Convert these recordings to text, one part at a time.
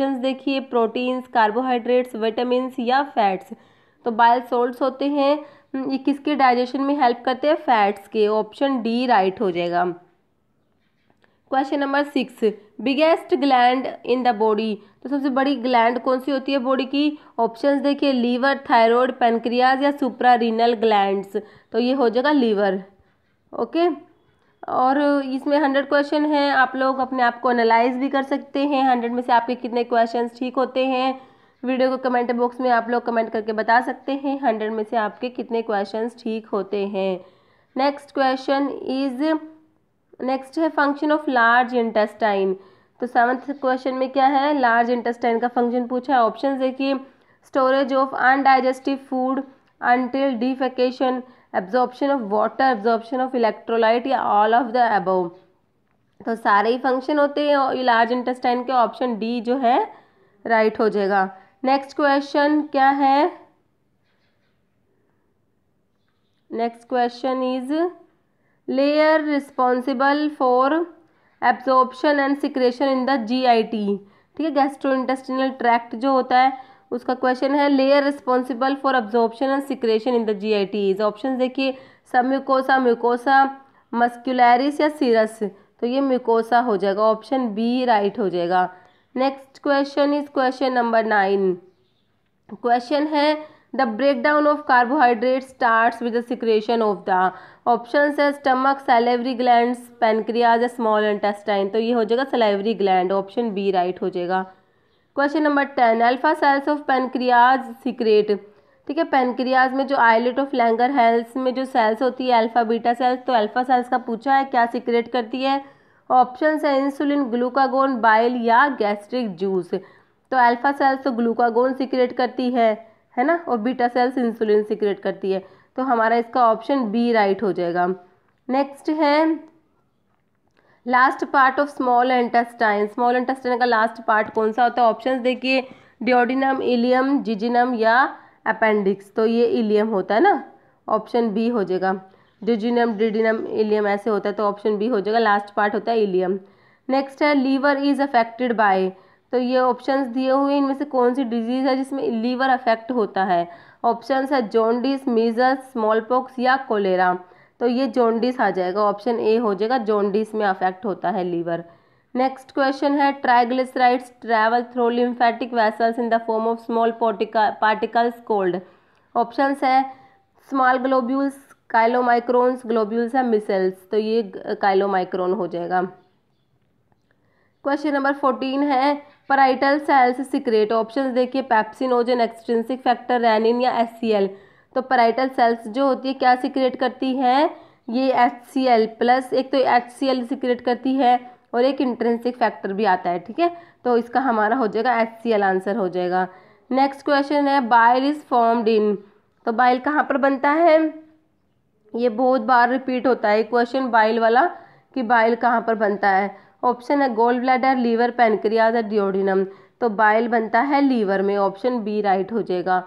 Options देखिए, proteins, carbohydrates, vitamins या fats. तो बाइल सॉल्ट्स होते हैं, ये किसके डाइजेशन में हेल्प करते हैं? फैट्स के। ऑप्शन डी राइट हो जाएगा। Question number 6, biggest gland in the body. तो सबसे बड़ी ग्लैंड कौन सी होती है बॉडी की? ऑप्शंस देखिए, लीवर, थायराइड, पेनक्रियाज या सुप्रारीनल ग्लैंड्स। तो ये हो जाएगा लीवर। ओके, और इसमें 100 क्वेश्चन हैं, आप लोग अपने आप को एनालाइज भी कर सकते हैं। 100 में से आपके कितने क्वेश्चन ठीक होते हैं, वीडियो को कमेंट बॉक्स में आप लोग कमेंट करके बता सकते हैं 100 में से आपके कितने क्वेश्चन ठीक होते हैं। नेक्स्ट क्वेश्चन इज, नेक्स्ट है फंक्शन ऑफ लार्ज इंटेस्टाइन। तो 7th क्वेश्चन में क्या है? लार्ज इंटेस्टाइन का फंक्शन पूछा है। ऑप्शन देखिए, storage of undigestive food until defecation, absorption of water, absorption of electrolyte या ऑल ऑफ द अबव। तो सारे ही फंक्शन होते हैं और लार्ज इंटेस्टाइन के। ऑप्शन डी जो है राइट हो जाएगा। नेक्स्ट क्वेश्चन क्या है? Next question is layer responsible for absorption and secretion in the GIT। ठीक है, गैस्ट्रोइंटेस्टिनल ट्रैक्ट जो होता है उसका क्वेश्चन है, layer responsible for absorption and secretion in the GITs। Option देखिए, सब म्यूकोसा, म्यूकोसा मस्कुलरिस या सीरस। तो ये म्यूकोसा हो जाएगा। ऑप्शन बी राइट हो जाएगा। Next question is question number 9। Question है the breakdown of carbohydrate starts with the secretion of the. Options है स्टमक, सैलिवरी ग्लैंड्स, पेनक्रियाज या स्मॉल इंटेस्टाइन। तो ये हो जाएगा salivary gland. Option B right हो जाएगा। Question number 10, alpha cells of pancreas secrete. ठीक है, पेनक्रियाज में जो आइलेट ऑफ लैंगरहैंस में जो सेल्स होती है अल्फा बीटा सेल्स, तो अल्फा सेल्स का पूछा है क्या सीक्रेट करती है। ऑप्शंस है इंसुलिन, ग्लूकागोन, बाइल या गैस्ट्रिक जूस। तो अल्फा सेल्स तो ग्लूकागोन सीक्रेट करती है ना, और बीटा सेल्स इंसुलिन सीक्रेट करती है। तो हमारा इसका ऑप्शन बी राइट हो जाएगा। नेक्स्ट है last part of small intestine. Small intestine का लास्ट पार्ट कौन सा होता है? ऑप्शंस देखिए, ड्योडिनम, इलियम, जिजिनम या अपेंडिक्स। तो ये इलियम होता है ना, ऑप्शन बी हो जाएगा। जिजिनम, ड्यूडिनम, इलियम ऐसे होता है, तो ऑप्शन बी हो जाएगा। लास्ट पार्ट होता है इलियम। नेक्स्ट है लीवर इज अफेक्टेड बाय। तो ये ऑप्शंस दिए हुए हैं, इनमें से कौन सी डिजीज़ है जिसमें लीवर अफेक्ट होता है? ऑप्शंस है जॉन्डिस, मीजल्स, स्मॉल पॉक्स या कोलेरा। तो ये जॉन्डिस आ जाएगा। ऑप्शन ए हो जाएगा, जॉन्डिस में अफेक्ट होता है लीवर। नेक्स्ट क्वेश्चन है triglycerides travel through lymphatic vessels in the form of small particles called. Options है स्मॉल ग्लोब्यूल्स, काइलोमाइक्रोन्स, ग्लोब्यूल्स या मिसेल्स। तो ये काइलोमाइक्रोन हो जाएगा। क्वेश्चन नंबर 14 है पैराइटल सेल्स सीक्रेट। ऑप्शंस देखिए, पेप्सिनोजन, एक्सट्रिंसिक फैक्टर, रैनिन या HCl। तो पैराइटल सेल्स जो होती है क्या सीक्रेट करती हैं? ये HCl प्लस, एक तो HCl सीक्रेट करती है और एक इंट्रिंसिक फैक्टर भी आता है। ठीक है, तो इसका हमारा हो जाएगा HCl आंसर हो जाएगा। नेक्स्ट क्वेश्चन है बाइल इज फॉर्म्ड इन। तो बाइल कहाँ पर बनता है? ये बहुत बार रिपीट होता है क्वेश्चन बाइल वाला कि बाइल कहाँ पर बनता है। ऑप्शन है गोल ब्लैडर, लीवर, पेनक्रियाज या ड्यूोडिनम। तो बाइल बनता है लीवर में। ऑप्शन बी राइट हो जाएगा।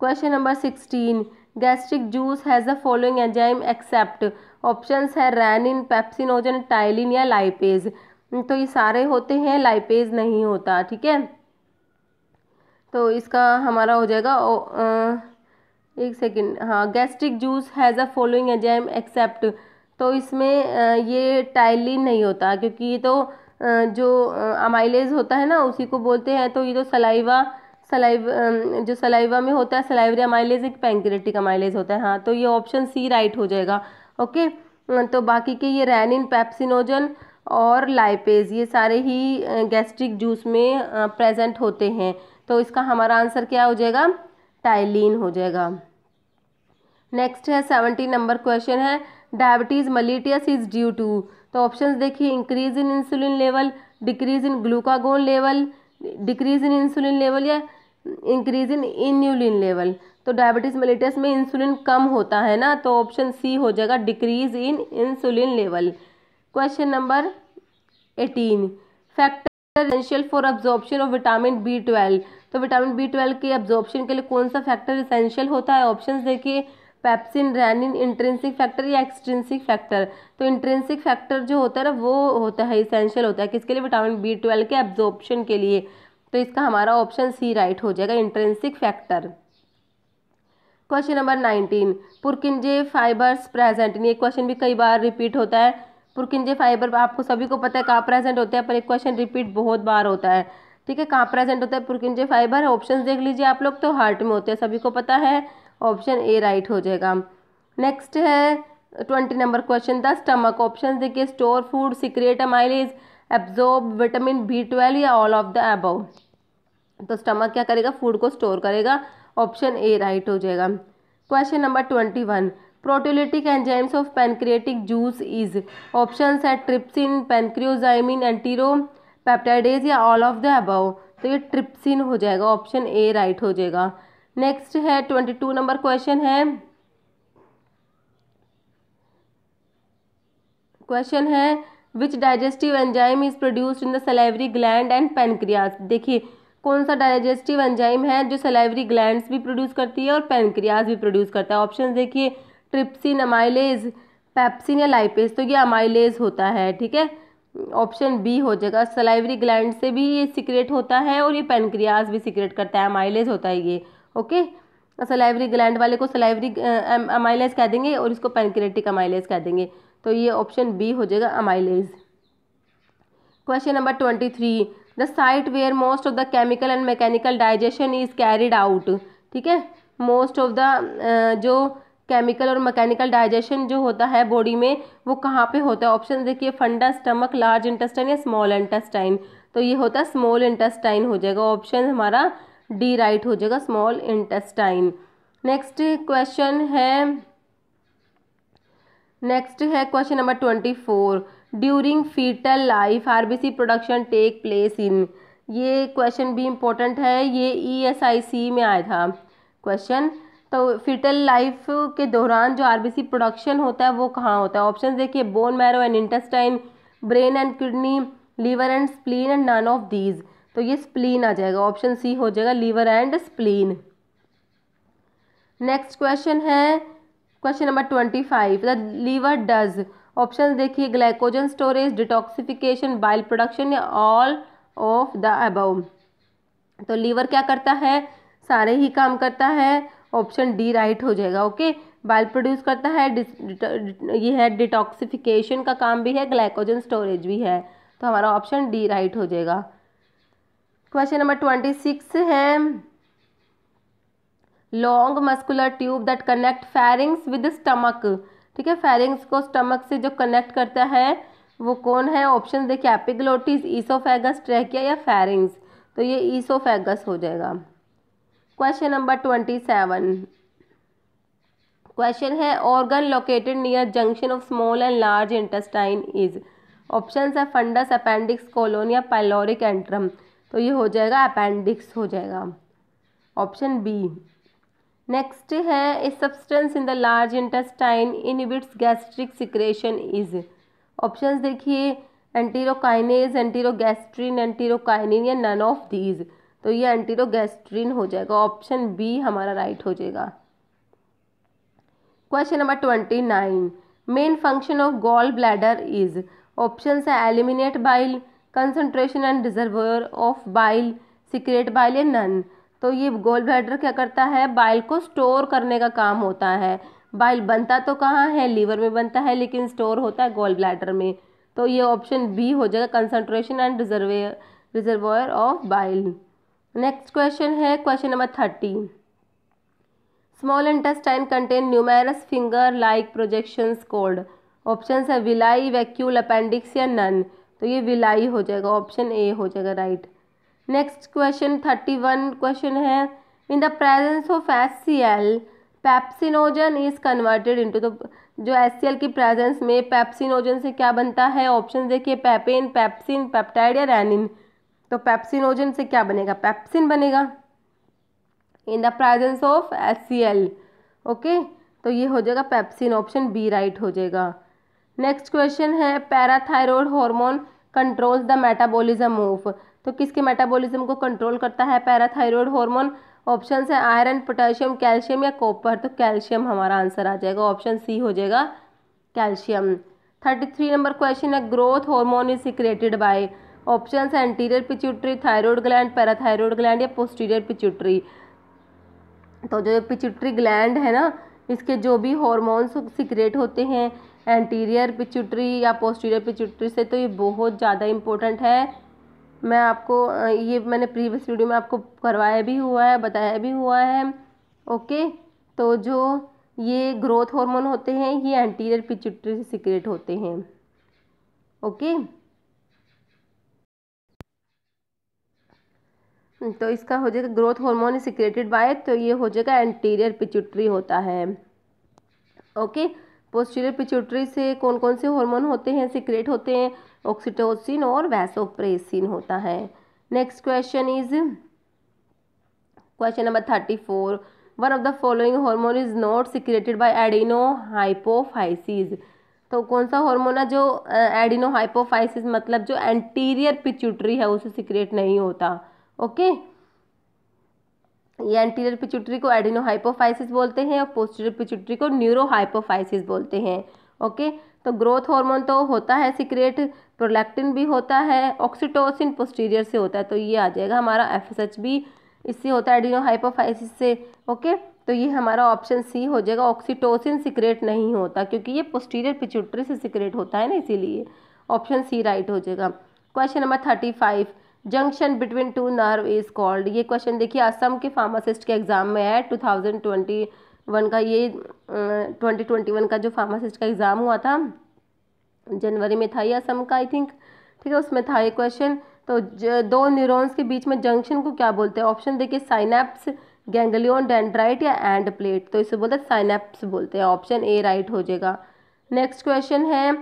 Question number 16, gastric juice has the following enzyme except. Options है रैनिन, पेप्सिनोजन, टाइलिन या लाइपेज। तो ये सारे होते हैं, लाइपेज नहीं होता। ठीक है, तो इसका हमारा हो जाएगा एक सेकेंड, हाँ, gastric juice has the following enzyme except. तो इसमें ये टाइलिन नहीं होता, क्योंकि ये तो जो अमाइलेज होता है ना उसी को बोलते हैं। तो ये तो सलाइवा में होता है, सलाइवरी अमाइलेज, एक पैंक्रेटिक अमाइलेज होता है। हाँ, तो ये ऑप्शन सी राइट हो जाएगा। ओके, तो बाकी के ये रैनिन, पेप्सिनोजन और लाइपेज, ये सारे ही गैस्ट्रिक जूस में प्रेजेंट होते हैं। तो इसका हमारा आंसर क्या हो जाएगा? टाइलिन हो जाएगा। नेक्स्ट है 17 नंबर क्वेश्चन है diabetes mellitus is due to. तो ऑप्शंस देखिए, increase in insulin level, decrease in glucagon level, decrease in insulin level या इंक्रीज इन इन्यूलिन लेवल। तो डायबिटीज़ मलिटियस में इंसुलिन कम होता है ना, तो ऑप्शन सी हो जाएगा, decrease in insulin level. Question number 18, factor essential for absorption of vitamin B12। तो विटामिन B12 के एब्जॉर्प्शन के लिए कौन सा फैक्टर एसेंशियल होता है? ऑप्शंस देखिए, पेप्सिन, रैनिन, इंट्रिंसिक फैक्टर या एक्सट्रिंसिक फैक्टर। तो इंट्रिंसिक फैक्टर जो होता है ना वो होता है, इसेंशियल होता है किसके लिए? विटामिन B12 के एब्जॉर्प्शन के लिए। तो इसका हमारा ऑप्शन सी राइट हो जाएगा, intrinsic factor. Question number 19, Purkinje fibres present in, ये क्वेश्चन भी कई बार रिपीट होता है। पुरकिंजे फाइबर आपको सभी को पता है कहाँ प्रेजेंट होते हैं, पर एक क्वेश्चन रिपीट बहुत बार होता है, ठीक है। कहाँ प्रेजेंट होता है पुरकिंजे फाइबर, ऑप्शन देख लीजिए आप लोग, तो हार्ट में होते हैं, सभी को पता है, ऑप्शन ए राइट हो जाएगा। नेक्स्ट है 20 number question, the stomach, option देखिए, store food, secrete mileage, absorb vitamin B12 या ऑल ऑफ द अबव। तो स्टमक क्या करेगा, फूड को स्टोर करेगा, ऑप्शन ए राइट हो जाएगा। Question number 21, proteolytic enzymes of pancreatic juice is, option है ट्रिप्सिन, पैनक्रियोजाइमिन, एंटीरो पेप्टाइडेज या ऑल ऑफ द अबव। तो ये ट्रिप्सिन हो जाएगा, ऑप्शन ए राइट हो जाएगा। नेक्स्ट है 22 नंबर क्वेश्चन है, क्वेश्चन है which digestive enzyme is produced in the salivary gland and pancreas. देखिए कौन सा डाइजेस्टिव एंजाइम है जो सलाइवरी ग्लैंड्स भी प्रोड्यूस करती है और पेनक्रियाज भी प्रोड्यूस करता है। ऑप्शन देखिए, ट्रिप्सिन, अमाइलेज, पेप्सिन या लाइपेज। तो ये अमाइलेज होता है, ठीक है, ऑप्शन बी हो जाएगा। सलाइवरी ग्लैंड से भी ये सीक्रेट होता है और ये पेनक्रियाज भी सीक्रेट करता है, अमाइलेज होता है ये, ओके। सलाइवरी ग्लैंड वाले को सलाइवरी अमाइलेज कह देंगे और इसको पेनक्रियाटिक अमाइलेज कह देंगे, तो ये ऑप्शन बी हो जाएगा, amylase. Question number 23, the site where most of the chemical and mechanical digestion is carried out, ठीक है। मोस्ट ऑफ द जो केमिकल और मैकेनिकल डाइजेशन जो होता है बॉडी में वो कहाँ पे होता है, ऑप्शन देखिए, फंडा, स्टमक, लार्ज इंटेस्टाइन या स्मॉल इंटेस्टाइन। तो ये होता है स्मॉल इंटेस्टाइन हो जाएगा, ऑप्शन हमारा डी राइट हो जाएगा, स्मॉल इंटेस्टाइन। नेक्स्ट है question number 24, during foetal life RBC production take place in, ये क्वेश्चन भी इम्पोर्टेंट है, ये ESIC में आया था क्वेश्चन। तो फीटल लाइफ के दौरान जो आरबीसी प्रोडक्शन होता है वो कहाँ होता है, ऑप्शन देखिए, bone marrow and intestine, brain and kidney, liver and spleen and none of these. तो ये स्प्लीन आ जाएगा, ऑप्शन सी हो जाएगा, liver and spleen. Next question है question number 25, the liver does, option देखिए, glycogen storage, detoxification, bile production या all of the above. तो लीवर क्या करता है, सारे ही काम करता है, ऑप्शन डी राइट हो जाएगा, ओके। बाइल प्रोड्यूस करता है, ये है डिटॉक्सिफिकेशन का काम भी है, ग्लाइकोजन स्टोरेज भी है, तो हमारा ऑप्शन डी राइट हो जाएगा। क्वेश्चन नंबर 26 है, long muscular tube that connect pharynx with stomach, ठीक है। फेरिंग्स को स्टमक से जो कनेक्ट करता है वो कौन है, ऑप्शन देखिए, एपिग्लोटिस, ईसोफेगस, ट्रैकिया या फेरिंग्स। तो ये ईसोफेगस हो जाएगा। क्वेश्चन नंबर 27, क्वेश्चन है organ located near junction of small and large intestine is, option है फंडस, अपेंडिक्स, कोलोन या पाइलोरिक एंट्रम। तो ये हो जाएगा, अपेंडिक्स हो जाएगा, ऑप्शन बी। नेक्स्ट है, a substance in the large intestine inhibits gastric secretion is, options देखिए, एंटीरोकाइनेज, एंटीरोगैस्ट्रिन, एंटीरोकाइनिन या नन ऑफ दीज। तो ये एंटीरोगैस्ट्रिन हो जाएगा, ऑप्शन बी हमारा राइट हो जाएगा। Question number 29, main function of gall bladder is, options है eliminate bile, concentration and reservoir of bile, secrete bile या नन। तो ये गॉल ब्लैडर क्या करता है, बाइल को स्टोर करने का काम होता है। बाइल बनता तो कहाँ है, लीवर में बनता है, लेकिन स्टोर होता है गॉल ब्लैडर में। तो ये ऑप्शन बी हो जाएगा, concentration and reservoir of bile. Next question है question number 30, small intestine contain numerous finger like projections called, option है विलाई, वैक्यूल, अपेंडिक्स या नन। तो ये विलाई हो जाएगा, ऑप्शन ए हो जाएगा राइट। नेक्स्ट क्वेश्चन 31 क्वेश्चन है, in the presence of HCl pepsinogen is converted into, तो जो HCl की प्रेजेंस में पेप्सिनोजन से क्या बनता है, ऑप्शन देखिए, पैपेन, पेप्सिन, पेप्टाइड या रैनिन। तो पेप्सिनोजन से क्या बनेगा, पेप्सिन बनेगा, in the presence of HCl, okay. तो ये हो जाएगा पेप्सिन, ऑप्शन बी राइट हो जाएगा। नेक्स्ट क्वेश्चन है, parathyroid hormone controls the metabolism of, तो किसके मेटाबॉलिज्म को कंट्रोल करता है पैराथायरॉयड हार्मोन, ऑप्शन है आयरन, पोटेशियम, कैल्शियम या कॉपर। तो कैल्शियम हमारा आंसर आ जाएगा, ऑप्शन सी हो जाएगा, कैल्शियम। 33 नंबर क्वेश्चन है, growth hormone is secreted by, options हैं anterior pituitary, thyroid gland, parathyroid gland या पोस्टीरियर पिट्यूटरी। तो जो पिट्यूटरी ग्लैंड है ना, इसके जो भी हॉर्मोन्स सिक्रेट होते हैं एंटीरियर पिट्यूटरी या पोस्टीरियर पिट्यूटरी से, तो ये बहुत ज़्यादा इम्पोर्टेंट है। मैं आपको ये मैंने प्रीवियस वीडियो में आपको करवाया भी हुआ है, बताया भी हुआ है। ओके, तो जो ये ग्रोथ हार्मोन होते हैं ये एंटीरियर पिट्यूटरी से सिक्रेट होते हैं। ओके, तो इसका हो जाएगा growth hormone is secreted by, तो ये हो जाएगा एंटीरियर पिट्यूटरी होता है। ओके, पोस्टीरियर पिट्यूटरी से कौन कौन से हार्मोन होते हैं सिक्रेट होते हैं? ऑक्सीटोसिन और वैसोप्रेसिन होता है। Next question is question number 34। One of the following hormone is not secreted by adenohypophysis. तो कौन सा हार्मोन है जो एडिनो हाइपोफाइसिस मतलब जो एंटीरियर पिट्यूटरी है उसे सिक्रेट नहीं होता? ओके, ये एंटीरियर पिट्यूटरी को एडिनो हाइपोफाइसिस बोलते हैं और पोस्टीरियर पिट्यूटरी को न्यूरो हाइपोफाइसिस बोलते हैं। ओके, तो ग्रोथ हार्मोन तो होता है सिक्रेट, प्रोलैक्टिन भी होता है, ऑक्सीटोसिन पोस्टीरियर से होता है, तो ये आ जाएगा हमारा FSH इससे होता है एडिनो हाइपोफाइसिस से। ओके, तो ये हमारा ऑप्शन सी हो जाएगा, ऑक्सीटोसिन सिक्रेट नहीं होता क्योंकि ये पोस्टीरियर पिट्यूटरी से सिक्रेट होता है ना, इसीलिए ऑप्शन सी राइट हो जाएगा। Question number 35, junction between two nerve is called. ये क्वेश्चन देखिए असम के फार्मासिस्ट के एग्ज़ाम में है 2021 का, ये 2021 का जो फार्मासिस्ट का एग्ज़ाम हुआ था जनवरी में था ये असम का आई थिंक, ठीक है, उसमें था ये क्वेश्चन। तो दो न्यूरॉन्स के बीच में जंक्शन को क्या बोलते हैं? ऑप्शन देखिए साइनेप्स, गैंगलियन, डेंड्राइट या एंड प्लेट। तो इसे बोलते हैं साइनेप्स बोलते हैं, ऑप्शन ए राइट हो जाएगा। नेक्स्ट क्वेश्चन है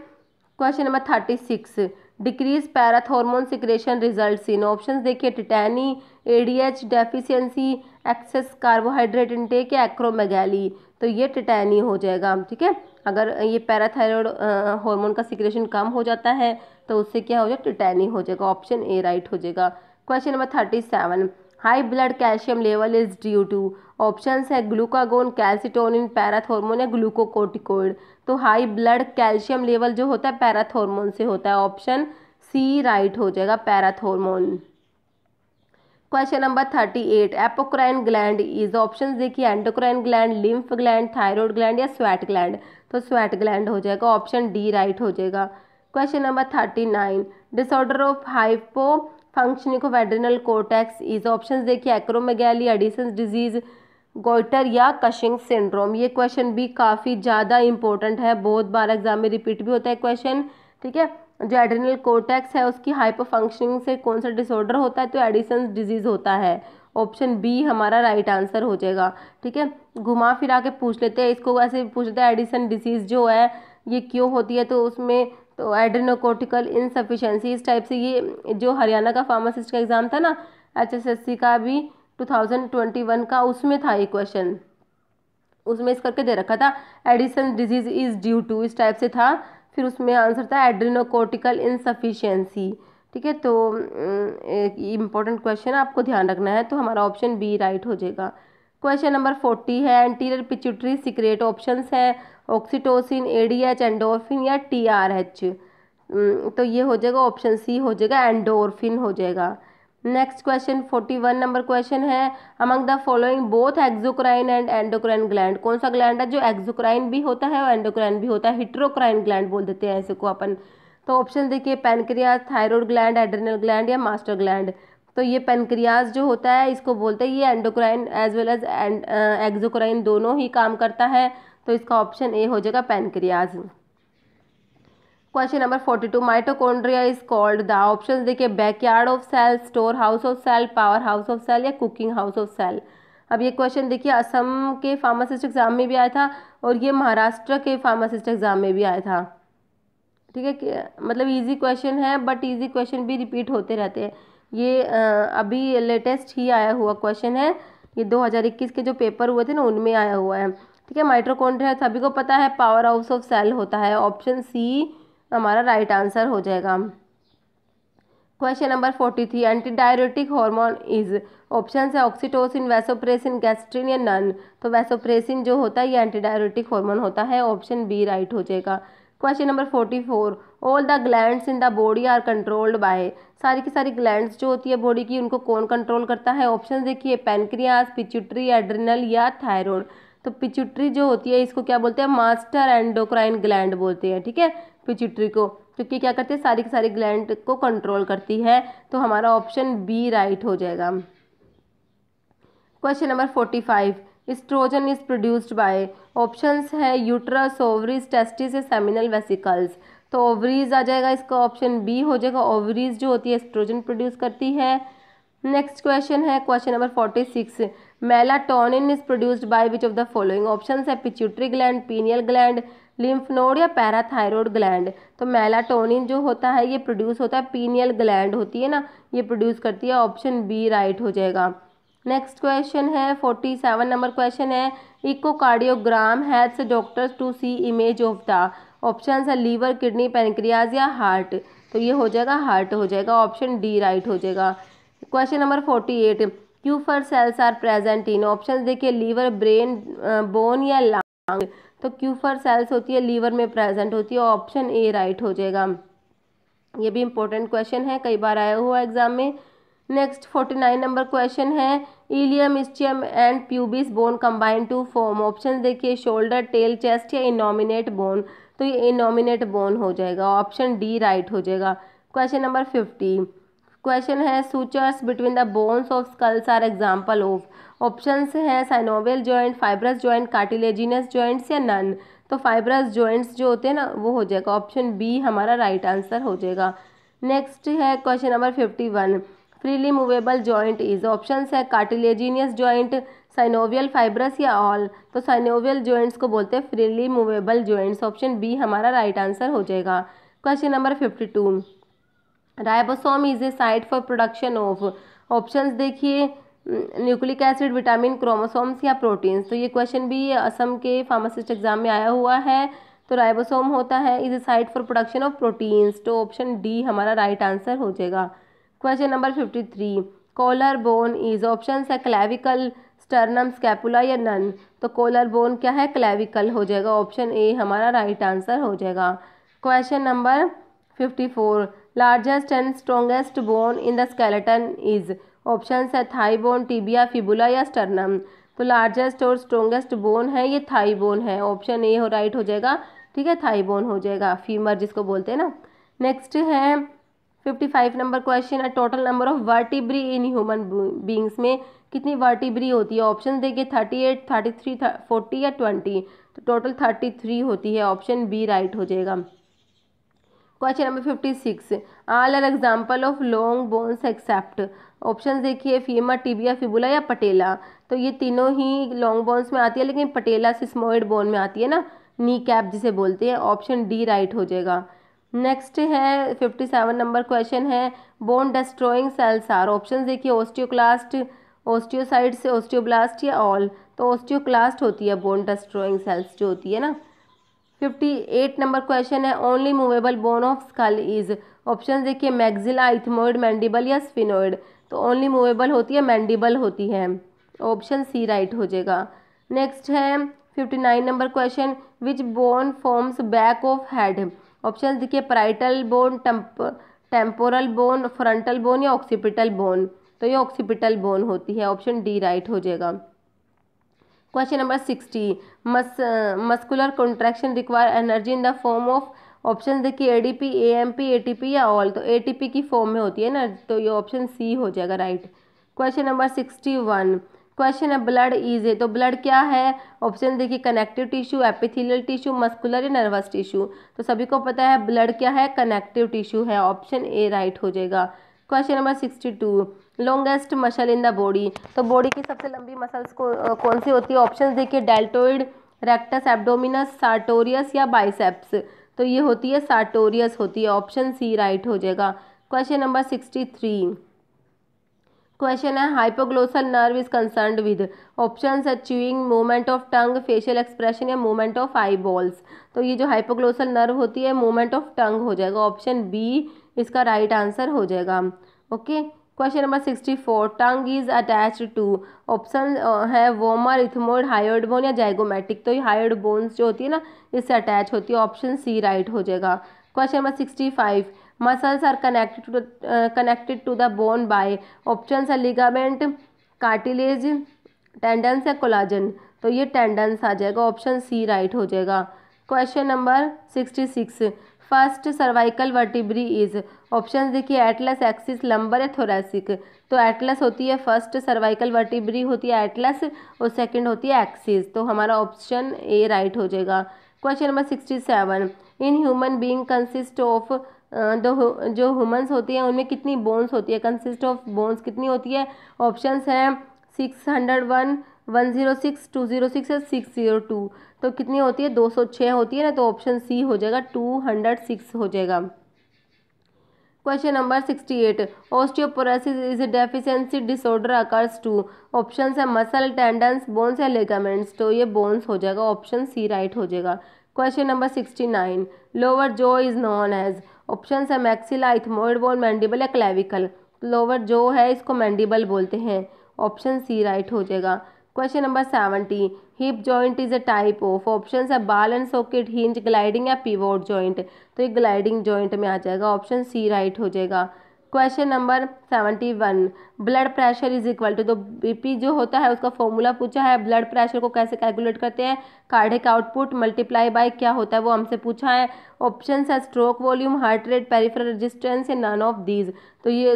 question number 36, decrease पैराथ hormone secretion results in. Option देखिए tetany, ADH deficiency, excess carbohydrate intake या एक्रोमेगैली। तो ये टिटैनी हो जाएगा, ठीक है। अगर ये पैराथायराइड हार्मोन का सिक्रेशन कम हो जाता है तो उससे क्या हो जाएगा? टिटैनी हो जाएगा, ऑप्शन ए राइट हो जाएगा। Question number 37, high blood calcium level is due to. Options है ग्लूकागोन, कैल्सिटोनिन, पैराथ हार्मोन या ग्लूकोकोर्टिकोइड। तो हाई ब्लड कैल्शियम लेवल जो होता है पैराथ हार्मोन से होता है, ऑप्शन सी राइट हो जाएगा, पैराथ hormone. Question number 38, apocrine gland is. Options देखिए endocrine gland, lymph gland, thyroid gland या स्वेट ग्लैंड। तो स्वेट ग्लैंड हो जाएगा, ऑप्शन डी राइट हो जाएगा। Question number 39, disorder of hypo functioning of adrenal cortex is. Options देखिए acromegaly, Addison's disease, goitre या Cushing syndrome. ये क्वेश्चन भी काफ़ी ज़्यादा इंपॉर्टेंट है, बहुत बार एग्जाम में रिपीट भी होता है क्वेश्चन, ठीक है। जो एड्रिनल कोर्टेक्स है उसकी हाइपर फंक्शनिंग से कौन सा डिसऑर्डर होता है? तो एडिसन्स डिजीज होता है, ऑप्शन बी हमारा राइट आंसर हो जाएगा, ठीक है। घुमा फिरा के पूछ लेते हैं इसको, ऐसे पूछ लेते हैं एडिसन डिजीज़ जो है ये क्यों होती है? तो उसमें तो एड्रिनोकोर्टिकल इनसफिशेंसी, इस टाइप से ये जो हरियाणा का फार्मासिस्ट का एग्ज़ाम था ना HSSC का भी 2021 का, उसमें था ये क्वेश्चन, उसमें इस करके दे रखा था Addison disease is due to, इस टाइप से था। फिर उसमें आंसर था एड्रिनोकोर्टिकल इनसफिशेंसी, ठीक है। तो इम्पोर्टेंट क्वेश्चन आपको ध्यान रखना है, तो हमारा ऑप्शन बी राइट हो जाएगा। क्वेश्चन नंबर 40 है एंटीरियर पिट्यूटरी सिक्रेट। ऑप्शंस है ऑक्सीटोसिन, ADH, एंडोर्फिन या TRH। तो ये हो जाएगा ऑप्शन सी हो जाएगा, एंडोर्फिन हो जाएगा। नेक्स्ट क्वेश्चन 41 नंबर क्वेश्चन है, among the following both exocrine and endocrine gland. कौन सा ग्लैंड है जो एक्सोक्राइन भी होता है और एंडोक्राइन भी होता है? हिटरोक्राइन ग्लैंड बोल देते हैं इसको अपन। तो ऑप्शन देखिए pancreas, thyroid gland, adrenal gland या मास्टर ग्लैंड। तो ये पैनक्रियाज जो होता है इसको बोलते हैं, ये endocrine as well as exocrine दोनों ही काम करता है, तो इसका ऑप्शन ए हो जाएगा, pancreas. Question number 42, mitochondria is called the. Options देखिए backyard of cell, store house of cell, power house of cell या कुकिंग हाउस ऑफ सेल। अब ये क्वेश्चन देखिए असम के फार्मासिस्ट एग्जाम में भी आया था और ये महाराष्ट्र के फार्मासिस्ट एग्जाम में भी आया था, ठीक है। मतलब ईजी क्वेश्चन है, बट ईजी क्वेश्चन भी रिपीट होते रहते हैं। ये अभी लेटेस्ट ही आया हुआ क्वेश्चन है, ये 2021 के जो पेपर हुए थे ना उनमें आया हुआ है, ठीक है। माइटोकॉन्ड्रिया सभी को पता है, पावर हाउस ऑफ सेल होता है, ऑप्शन सी हमारा राइट आंसर हो जाएगा। Question number 43, antidiuretic hormone is. Option है ऑक्सीटोसिन, वैसोप्रेसिन, गैस्ट्रिन या नन। तो वैसोप्रेसिन जो होता है ये एंटी डायरेटिक हार्मोन होता है, ऑप्शन बी राइट हो जाएगा। Question number 44, all the glands in the body are controlled by, सारी की सारी ग्लैंड्स जो होती है बॉडी की उनको कौन कंट्रोल करता है। ऑप्शन देखिए, पैनक्रियाज, पिट्यूटरी, एड्रिनल या थायराइड। तो पिट्यूटरी जो होती है इसको क्या बोलते हैं, मास्टर एंडोक्राइन ग्लैंड बोलते हैं, ठीक है, पिट्यूटरी को, क्योंकि क्या करते हैं सारी की सारी ग्लैंड को कंट्रोल करती है। तो हमारा ऑप्शन बी राइट हो जाएगा। Question number 45, oestrogen is produced by, options है यूट्रस, ओवरीज, टेस्टिस या सेमिनल वेसिकल्स। तो ओवरीज आ जाएगा, इसका ऑप्शन बी हो जाएगा, ओवरीज जो होती है एस्ट्रोजन प्रोड्यूस करती है। नेक्स्ट क्वेश्चन है question number 46, melatonin is produced by which of the following, options है pituitary gland, pineal gland, lymph node या पैराथायरॉयड ग्लैंड। तो मेलाटोनिन जो होता है ये प्रोड्यूस होता है, पीनियल ग्लैंड होती है ना ये प्रोड्यूस करती है, ऑप्शन बी राइट हो जाएगा। नेक्स्ट क्वेश्चन है 47 नंबर क्वेश्चन है, echocardiogram helps doctors to see image of the, options है लीवर, किडनी, पैनक्रियाज या हार्ट। तो ये हो जाएगा हार्ट हो जाएगा, ऑप्शन डी राइट हो जाएगा। Question number 48, Kupffer cells are present in, option देखिए लीवर, ब्रेन, बोन या लंग। तो क्यू फॉर सेल्स होती है लीवर में प्रेजेंट होती है, ऑप्शन ए राइट हो जाएगा। ये भी इंपॉर्टेंट क्वेश्चन है, कई बार आया हुआ एग्जाम में। नेक्स्ट 49 नंबर क्वेश्चन है, ilium, ischium and pubis bone combine to form, option देखिए शोल्डर, टेल, चेस्ट या इनोमिनेट बोन। तो ये इनोमिनेट बोन हो जाएगा, ऑप्शन डी राइट हो जाएगा। क्वेश्चन नंबर 50 क्वेश्चन है, sutures between the bones of skulls are example of, options हैं synovial joint, fibrous joint, cartilaginous joints या नन। तो फाइब्रस जॉइंट्स जो होते हैं ना वो हो जाएगा, ऑप्शन बी हमारा राइट आंसर हो जाएगा। नेक्स्ट है question number 51, freely movable joint is, options है कार्टिलेजिनियस जॉइंट, साइनोवियल, फाइब्रस या ऑल। तो साइनोवियल जॉइंट्स को बोलते हैं freely movable joints, option B हमारा राइट आंसर हो जाएगा। Question number 52, ribosome is a site for production of, options देखिए न्यूक्लिक एसिड, विटामिन, क्रोमोसोम्स या प्रोटीन्स। तो ये क्वेश्चन भी असम के फार्मासिस्ट एग्जाम में आया हुआ है। तो राइबोसोम होता है is a site for production of proteins, तो ऑप्शन डी हमारा राइट आंसर हो जाएगा। Question number 53, collar bone is, options है क्लेविकल, स्टर्नम, स्कैपुला या नन। तो कॉलर बोन क्या है, क्लेविकल हो जाएगा, ऑप्शन ए हमारा राइट आंसर हो जाएगा। Question number 54, largest and strongest bone in the skeleton is, options है थाई बोन, टीबिया, फिबुला या स्टर्नम। तो लार्जेस्ट और स्ट्रॉन्गेस्ट बोन है ये थाई बोन है, ऑप्शन ए राइट हो जाएगा, ठीक है, थाई बोन हो जाएगा, फीमर जिसको बोलते हैं ना। नेक्स्ट है 55 नंबर क्वेश्चन है, total number of vertebrae in human beings में कितनी वर्टिब्री होती है, ऑप्शन देखिए 38, 33, 40 या 20। तो टोटल 33 होती है, ऑप्शन बी राइट हो जाएगा। Question number 56, all are example of long bones except, option देखिए फीमर, टिबिया, फिबुला या पटेला। तो ये तीनों ही लॉन्ग बोन्स में आती है, लेकिन पटेला सिस्मोइड बोन में आती है ना, नी कैप जिसे बोलते हैं, ऑप्शन डी राइट हो जाएगा। नेक्स्ट है 57 नंबर क्वेश्चन है, bone destroying cells are, option देखिए ओस्टियोक्लास्ट, ओस्टियोसाइट्स, ओस्टियोब्लास्ट या ऑल। तो ओस्टियोक्लास्ट होती है बोन डिस्ट्रॉइंग सेल्स जो होती है ना। 58 नंबर क्वेश्चन है, only movable bone of skull is, option देखिए मैग्जिला, इथमोइड, मैंडिबल या स्फिनोइड। तो ओनली मूवेबल होती है मैंडिबल होती है, ऑप्शन सी राइट हो जाएगा। नेक्स्ट है 59 number question, which bone forms back of head, option देखिए parietal bone, temporal bone, frontal bone या ऑक्सीपिटल बोन। तो ये ऑक्सीपिटल बोन होती है, ऑप्शन डी राइट हो जाएगा। Question number 60, muscular contraction require energy in the form of, option देखिए ADP, AMP, ATP या ऑल। तो एटीपी की फॉर्म में होती है ना, तो ये ऑप्शन सी हो जाएगा राइट। क्वेश्चन नंबर 61 क्वेश्चन है, ब्लड इज ए, तो ब्लड क्या है, ऑप्शन देखिए connective tissue, epithelial tissue, muscular या नर्वस टिश्यू। तो सभी को पता है ब्लड क्या है, कनेक्टिव टिश्यू है, ऑप्शन ए राइट हो जाएगा। Question number 62, longest muscle in the body, तो बॉडी की सबसे लंबी मसल्स को कौन सी होती है, ऑप्शन देखिए डेल्टोइड, रेक्टस, एब्डोमिनस, सार्टोरियस या बाइसेप्स। तो ये होती है सार्टोरियस होती है, ऑप्शन सी राइट हो जाएगा। क्वेश्चन नंबर 63 क्वेश्चन है, hypoglossal nerve is concerned with, options है chewing, movement of tongue, facial expression या मूवमेंट ऑफ आई बॉल्स। तो ये जो हाइपोग्लोसल नर्व होती है मूवमेंट ऑफ टंग हो जाएगा, ऑप्शन बी इसका राइट आंसर हो जाएगा। Okay question number 64 tongue is attached to, option है वोमर, इथमोइड, हायोइड बोन या जाइगोमेटिक। तो ये हायोइड बोन्स जो होती है ना इससे अटैच होती है, ऑप्शन सी राइट हो जाएगा। Question number 65 muscles are connected to the bone by, option है लिगामेंट, कार्टिलेज, टेंडन्स या कोलाजन। तो ये टेंडन्स आ जाएगा, ऑप्शन सी राइट हो जाएगा। Question number 66 first cervical vertebrae is, option देखिए एटलस, एक्सिस, लंबर या थोरेसिक। तो एटलस होती है फर्स्ट सर्वाइकल वर्टिब्री होती है एटलस, और सेकंड होती है एक्सिस। तो हमारा ऑप्शन ए राइट हो जाएगा। Question number 67 in human being consist of, जो ह्यूमंस होती हैं उनमें कितनी बोन्स होती है, कंसिस्ट ऑफ बोन्स कितनी होती है। ऑप्शंस हैं 601, 106, 206 या 602। तो कितनी होती है, 206 होती है ना, तो ऑप्शन सी हो जाएगा 206 हो जाएगा। Question number 68 osteoporosis is deficiency disorder occurs to, option है मसल, टेंडन्स, बोन्स या लिगामेंट्स। तो ये बोन्स हो जाएगा, ऑप्शन सी राइट हो जाएगा। Question number 69 lower jaw is known as, option है मैक्सिला, इथमोइड बोन, मैंडिबल या क्लेविकल। लोअर जो है इसको मैंडिबल बोलते हैं, ऑप्शन सी राइट हो जाएगा। Question number 70 hip joint is a type of, option है ball and socket, hinge, gliding या पिवोट जॉइंट। तो ये ग्लाइडिंग जॉइंट में आ जाएगा, ऑप्शन सी राइट हो जाएगा। Question number 71 blood pressure is equal to, तो बीपी जो होता है उसका फॉर्मूला पूछा है, ब्लड प्रेशर को कैसे कैलकुलेट करते हैं, कार्डिक आउटपुट मल्टीप्लाई बाय क्या होता है वो हमसे पूछा है। ऑप्शन है stroke volume, heart rate, peripheral resistance या नन ऑफ दीज। तो ये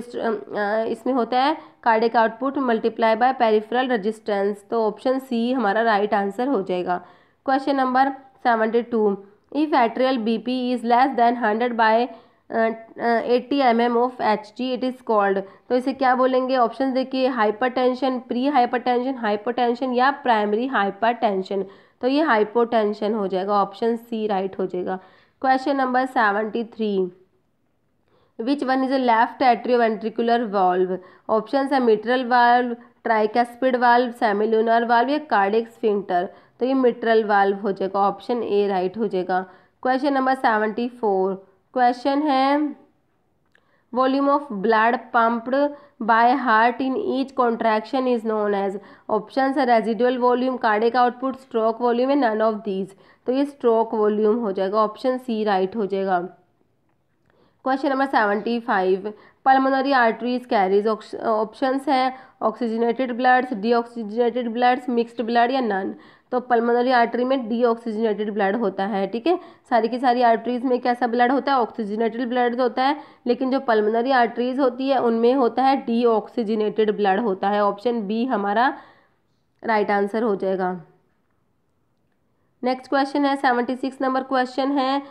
इसमें होता है cardiac output multiply by peripheral resistance. तो ऑप्शन सी हमारा राइट आंसर हो जाएगा। Question number 72 if atrial BP is less than 100 by 80 mm of HG it is called. तो इसे क्या बोलेंगे, ऑप्शन देखिए हाइपरटेंशन, प्री हाइपरटेंशन, हाइपोटेंशन या प्राइमरी हाइपरटेंशन। तो ये हाइपोटेंशन हो जाएगा, ऑप्शन सी राइट हो जाएगा। Question number 73 which one is a left atrioventricular valve, option है mitral valve, tricuspid valve, semilunar valve या कार्डियक स्फिंक्टर। तो ये मिट्रल वाल्व हो जाएगा, ऑप्शन ए राइट हो जाएगा। क्वेश्चन नंबर 74 क्वेश्चन है volume of blood pumped by heart in each contraction is known as, option है residual volume, cardiac output, stroke volume या नन ऑफ दीज। तो ये स्ट्रोक वॉल्यूम हो जाएगा, ऑप्शन सी राइट हो जाएगा। Question number 75 pulmonary arteries carries, option है oxygenated bloods, deoxygenated bloods, mixed blood या नन। तो पल्मोनरी आर्टरी में डीऑक्सीजनेटेड ब्लड होता है, ठीक है, सारी की सारी आर्टरीज में कैसा ब्लड होता है, ऑक्सीजनेटेड ब्लड होता है, लेकिन जो पल्मोनरी आर्टरीज होती है उनमें होता है डीऑक्सीजनेटेड ब्लड होता है। ऑप्शन बी हमारा राइट आंसर हो जाएगा। नेक्स्ट क्वेश्चन है 76 नंबर क्वेश्चन है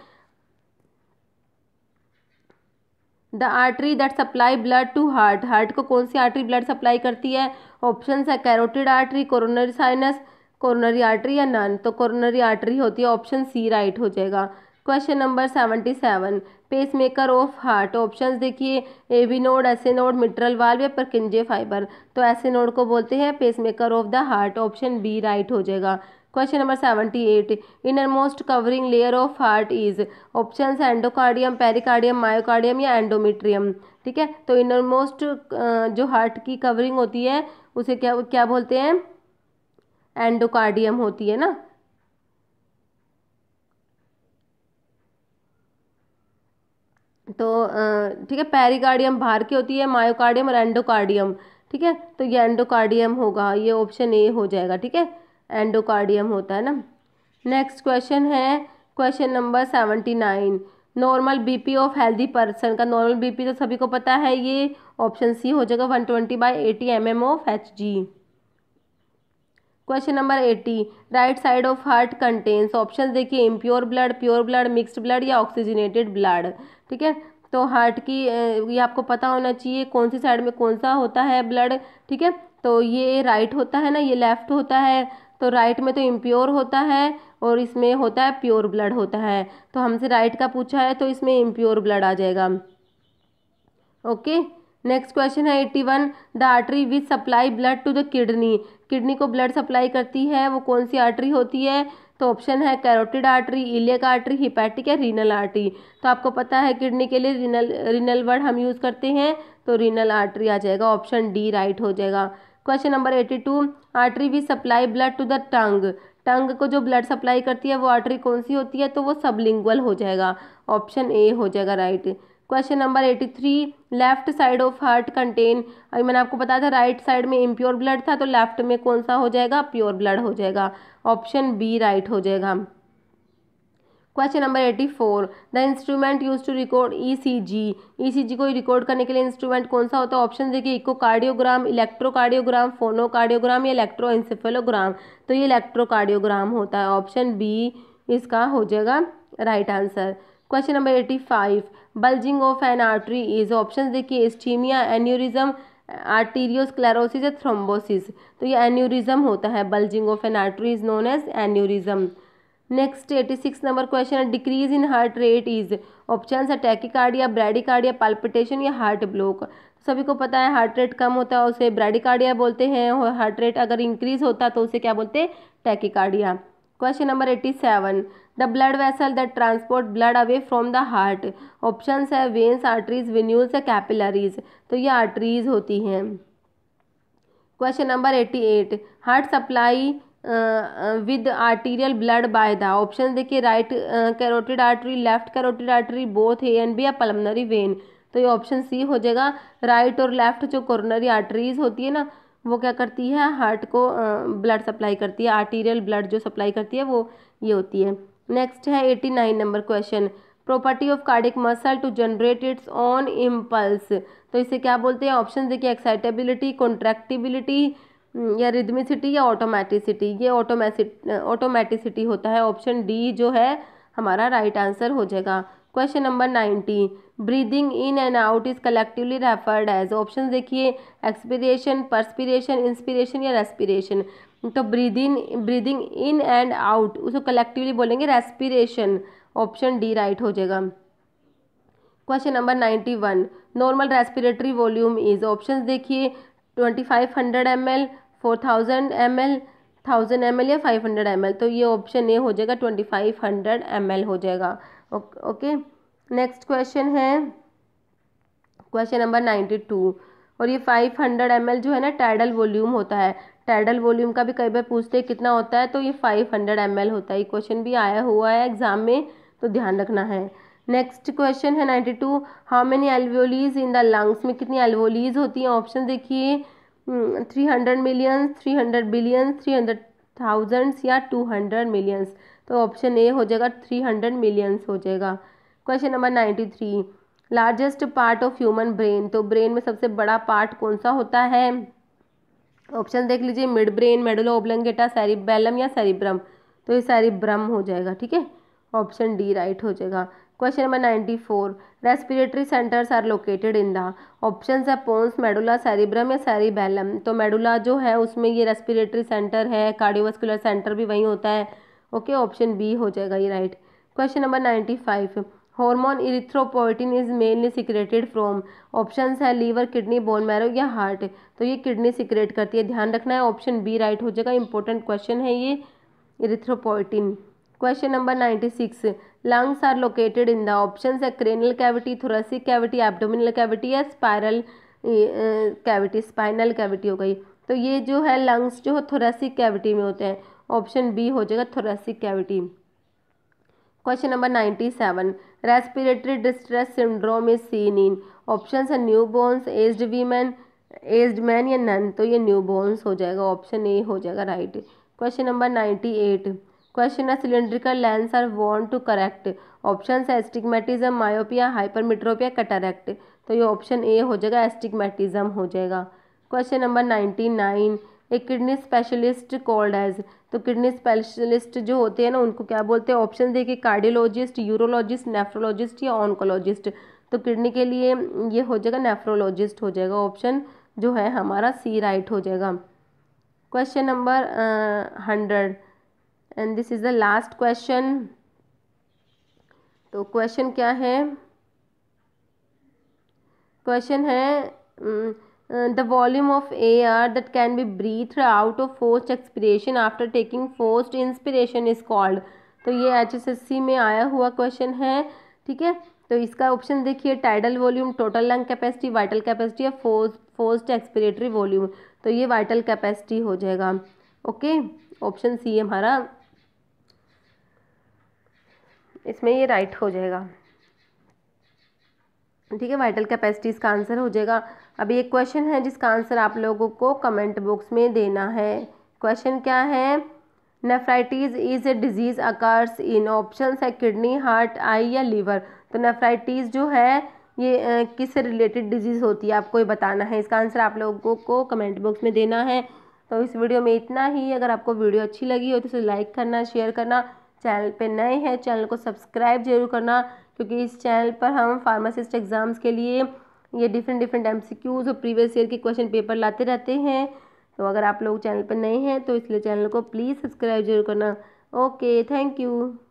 the artery that supply blood to heart, heart को कौन सी आर्टरी ब्लड सप्लाई करती है। ऑप्शंस है carotid artery, coronary sinus, coronary artery या नन। तो कोरोनरी आर्टरी होती है, ऑप्शन सी राइट हो जाएगा। Question number 77 pacemaker of heart, options देखिए AV node, S A node, mitral valve या परकिंजे फाइबर। तो एस ए नोड को बोलते हैं pacemaker of the heart, option B right हो जाएगा। Question number 78 innermost covering layer of heart is, option है endocardium, pericardium, myocardium या endometrium. ठीक है, तो इनर मोस्ट जो हार्ट की कवरिंग होती है उसे क्या बोलते हैं, एंडोकार्डियम होती है ना। तो ठीक है, पेरिकार्डियम बाहर की होती है, मायोकार्डियम और एंडोकार्डियम, ठीक है, तो ये एंडोकार्डियम होगा, ये ऑप्शन ए हो जाएगा, ठीक है, एंडोकार्डियम होता है ना। नेक्स्ट क्वेश्चन है question number 79 normal BP of healthy person, का नॉर्मल बीपी तो सभी को पता है, ये ऑप्शन सी हो जाएगा 120 by 80 mm of HG। Question number 80 right side of heart contains, option देखिए impure blood, pure blood, mixed blood या ऑक्सीजनेटेड ब्लड। ठीक है, तो हार्ट की ये आपको पता होना चाहिए कौन सी साइड में कौन सा होता है ब्लड, ठीक है, तो ये राइट होता है ना, ये लेफ्ट होता है, तो राइट में तो इम्प्योर होता है और इसमें होता है प्योर ब्लड होता है। तो हमसे राइट का पूछा है तो इसमें इम्प्योर ब्लड आ जाएगा। ओके, नेक्स्ट क्वेश्चन है 81 the artery which supply blood to the kidney, kidney को ब्लड सप्लाई करती है वो कौन सी आर्टरी होती है। तो ऑप्शन है carotid artery, iliac artery, hepatic या रीनल आर्टरी। तो आपको पता है किडनी के लिए रीनल वर्ड हम यूज़ करते हैं, तो रीनल आर्टरी आ जाएगा, ऑप्शन डी राइट हो जाएगा। Question number 82, artery we supply blood to the tongue, tongue को जो ब्लड सप्लाई करती है वो आर्टरी कौन सी होती है, तो वो सबलिंगुअल हो जाएगा, ऑप्शन ए हो जाएगा right. Question number 83, left side of heart contain, अभी मैंने आपको बताया था राइट साइड में इम्प्योर ब्लड था, तो लेफ्ट में कौन सा हो जाएगा, प्योर ब्लड हो जाएगा, ऑप्शन बी राइट हो जाएगा। Question number 84, the instrument use to record ECG, ECG को रिकॉर्ड करने के लिए इंस्ट्रूमेंट कौन सा होता है, ऑप्शन देखिए इकोकार्डियोग्राम, इलेक्ट्रोकार्डियोग्राम, फोनोकार्डियोग्राम या इलेक्ट्रोएंसेफेलोग्राम, तो ये इलेक्ट्रोकार्डियोग्राम होता है, ऑप्शन बी इसका हो जाएगा right answer. Question number 85, bulging of an artery is, option देखिए इस्टीमिया, एन्यूरिज्म, आर्टेरियोस्क्लेरोसिस या थ्रोम्बोसिस, तो ये एन्यूरिज्म होता है, bulging of an artery is known as aneurysm. Next 86 number question है, decrease in heart rate is, option है tachycardia, bradycardia, palpitation या heart block, सभी को पता है हार्ट रेट कम होता है उसे ब्रैडीकार्डिया बोलते हैं, और हार्ट रेट अगर इंक्रीज होता है तो उसे क्या बोलते हैं, tachycardia. Question number 87, the blood vessel that transport blood away from the heart, options है वेन्स, आर्टरीज, वेन्यूल्स या कैपिलरीज, तो ये आर्टरीज होती हैं। Question number 88, heart supply with arterial blood by the, option देखिए right carotid artery, left carotid artery, both A and B या pulmonary vein, तो ये ऑप्शन सी हो जाएगा। राइट और लेफ्ट जो कोरोनरी आर्टरीज होती है ना, वो क्या करती है, हार्ट को ब्लड सप्लाई करती है, आर्टीरियल ब्लड जो सप्लाई करती है वो ये होती है। नेक्स्ट है 89 number question, property of cardiac muscle to generate its own impulse, तो इसे क्या बोलते हैं, ऑप्शन देखिए एक्साइटेबिलिटी, कॉन्ट्रैक्टिबिलिटी या रिदमिसिटी या ऑटोमेटिसिटी, ये ऑटोमेटिसिटी होता है, ऑप्शन डी जो है हमारा राइट आंसर हो जाएगा। Question number 90, breathing in and out is collectively referred as, option देखिए एक्सपिरेशन, पर्सपिरेशन, इंस्पिरेशन या रेस्पिरेशन, तो ब्रीदिंग इन एंड आउट उसको कलेक्टिवली बोलेंगे रेस्पिरेशन, ऑप्शन डी राइट हो जाएगा। Question number 91, normal respiratory volume is, option देखिए 2500 ml, 4000 ml, 1000 ml या 500 ml, तो ये ऑप्शन ए हो जाएगा, 2500 ml हो जाएगा। ओके, नेक्स्ट क्वेश्चन है क्वेश्चन नंबर 92, और ये 500 ml जो है ना टाइडल वॉल्यूम होता है, टाइडल वॉल्यूम का भी कई बार पूछते हैं कितना होता है, तो ये 500 ml होता है, ये क्वेश्चन भी आया हुआ है एग्जाम में, तो ध्यान रखना है। नेक्स्ट क्वेश्चन है 92, how many alveoli in the lungs, में कितनी एल्वोलीज होती हैं, ऑप्शन देखिए 300 million, 300 billion, 300,000 या 200 million, तो ऑप्शन ए हो जाएगा 300 million हो जाएगा। Question number 93, largest part of human brain, तो ब्रेन में सबसे बड़ा पार्ट कौन सा होता है, ऑप्शन देख लीजिए mid brain, medulla oblongata, cerebellum या सेरिब्रम, तो ये सेरिब्रम हो जाएगा, ठीक है, ऑप्शन डी राइट हो जाएगा। Question number 94, respiratory centres are located in the, option है पोन्स, मेडुला, सेरिब्रम या सेरिबैलम, तो मेडुला जो है उसमें ये रेस्पिरेटरी सेंटर है, कार्डियोवास्कुलर सेंटर भी वहीं होता है, ओके, ऑप्शन बी हो जाएगा ये right. Question number 95, hormone erythropoietin is mainly secreted from, options है लीवर, किडनी, बोन मैरो या हार्ट, तो ये किडनी सिक्रेट करती है, ध्यान रखना है, ऑप्शन बी राइट हो जाएगा, इंपॉर्टेंट क्वेश्चन है ये erythropoietin. Question number 96, lungs are located in the, options है cranial cavity, thoracic cavity, abdominal cavity या स्पाइरल कैविटी, स्पाइनल कैविटी हो गई, तो ये जो है लंग्स जो है थोरसिक कैविटी में होते हैं, ऑप्शन बी हो जाएगा thoracic cavity. Question number 97, respiratory distress syndrome is seen in, options है newborns, aged women, aged man या नन, तो ये न्यूबॉर्न्स हो जाएगा, ऑप्शन ए हो जाएगा राइट। क्वेश्चन नंबर 98, क्वेश्चन है cylindrical lens are worn to correct, options है एस्टिग्मेटिज्म, मायोपिया, हाइपरमेट्रोपिया, कटारेक्ट, तो ये ऑप्शन ए हो जाएगा, एस्टिग्मेटिज्म हो जाएगा। क्वेश्चन नंबर 99, एक किडनी स्पेशलिस्ट कॉल्ड एज, तो किडनी स्पेशलिस्ट जो होते हैं ना उनको क्या बोलते हैं, ऑप्शन देखिए कार्डियोलॉजिस्ट, यूरोलॉजिस्ट, नेफ्रोलॉजिस्ट या ऑन्कोलॉजिस्ट, तो किडनी के लिए ये हो जाएगा नेफ्रोलॉजिस्ट हो जाएगा, ऑप्शन जो है हमारा सी राइट हो जाएगा। Question number 100 and this is the last question, तो क्वेश्चन क्या है, क्वेश्चन है the volume of air that can be breathed out of forced expiration after taking forced inspiration is called, तो ये HSSC में आया हुआ क्वेश्चन है, ठीक है, तो इसका ऑप्शन देखिए, tidal volume, total lung capacity, vital capacity या फोर्स्ड एक्सपिरेटरी वॉल्यूम, तो ये वाइटल कैपेसिटी हो जाएगा। ओके, ऑप्शन सी हमारा इसमें ये राइट हो जाएगा। ठीक है, वाइटल कैपेसिटी इसका आंसर हो जाएगा। अभी एक क्वेश्चन है जिसका आंसर आप लोगों को कमेंट बॉक्स में देना है। क्वेश्चन क्या है, nephritis is a disease occurs in, option है किडनी, हार्ट, आई या लीवर। तो नेफ्राइटिस जो है ये किससे रिलेटेड डिजीज़ होती है आपको ये बताना है। इसका आंसर आप लोगों को कमेंट बॉक्स में देना है। तो इस वीडियो में इतना ही। अगर आपको वीडियो अच्छी लगी हो तो इसे लाइक करना, शेयर करना। चैनल पे नए हैं चैनल को सब्सक्राइब जरूर करना, क्योंकि इस चैनल पर हम फार्मासिस्ट एग्ज़ाम्स के लिए ये डिफरेंट MCQs और प्रीवियस ईयर के क्वेश्चन पेपर लाते रहते हैं। तो अगर आप लोग चैनल पर नए हैं तो इसलिए चैनल को प्लीज़ सब्सक्राइब जरूर करना। Okay, thank you.